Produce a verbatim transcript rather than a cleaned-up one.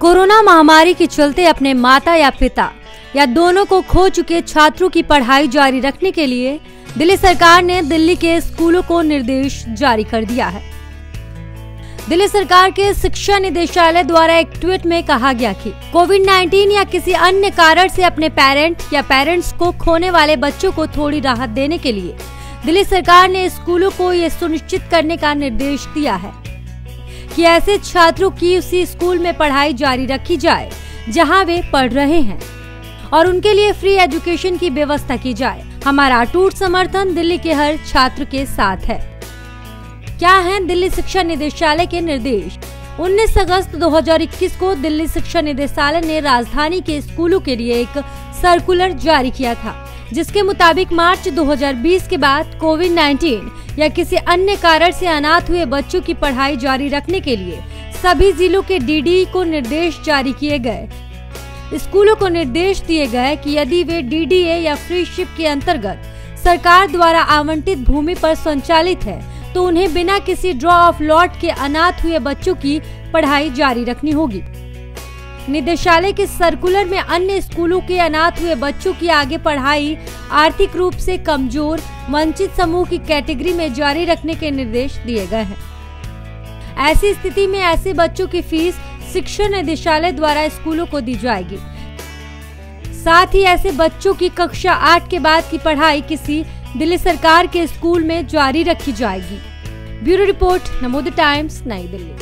Corona महामारी के चलते अपने माता या पिता या दोनों को खो चुके छात्रों की पढ़ाई जारी रखने के लिए दिल्ली सरकार ने दिल्ली के स्कूलों को निर्देश जारी कर दिया है। दिल्ली सरकार के शिक्षा निदेशालय द्वारा एक ट्वीट में कहा गया कि कोविड उन्नीस या किसी अन्य कारण से अपने पेरेंट या पेरेंट्स को खोने वाले बच्चों को थोड़ी राहत देने के लिए दिल्ली सरकार ने स्कूलों को ये सुनिश्चित करने का निर्देश दिया है कि ऐसे छात्रों की उसी स्कूल में पढ़ाई जारी रखी जाए जहां वे पढ़ रहे हैं और उनके लिए फ्री एजुकेशन की व्यवस्था की जाए। हमारा अटूट समर्थन दिल्ली के हर छात्र के साथ है। क्या हैं दिल्ली शिक्षा निदेशालय के निर्देश? उन्नीस अगस्त दो हज़ार इक्कीस को दिल्ली शिक्षा निदेशालय ने राजधानी के स्कूलों के लिए एक सर्कुलर जारी किया था, जिसके मुताबिक मार्च दो हज़ार बीस के बाद कोविड उन्नीस या किसी अन्य कारण से अनाथ हुए बच्चों की पढ़ाई जारी रखने के लिए सभी जिलों के डीडीई को निर्देश जारी किए गए। स्कूलों को निर्देश दिए गए कि यदि वे डीडीए या फ्रीशिप के अंतर्गत सरकार द्वारा आवंटित भूमि पर संचालित है तो उन्हें बिना किसी ड्रॉ ऑफ लॉट के अनाथ हुए बच्चों की पढ़ाई जारी रखनी होगी। निदेशालय के सर्कुलर में अन्य स्कूलों के अनाथ हुए बच्चों की आगे पढ़ाई आर्थिक रूप से कमजोर वंचित समूह की कैटेगरी में जारी रखने के निर्देश दिए गए हैं। ऐसी स्थिति में ऐसे बच्चों की फीस शिक्षा निदेशालय द्वारा स्कूलों को दी जाएगी। साथ ही ऐसे बच्चों की कक्षा आठ के बाद की पढ़ाई किसी दिल्ली सरकार के स्कूल में जारी रखी जाएगी। ब्यूरो रिपोर्ट, नवोदय टाइम्स, नई दिल्ली।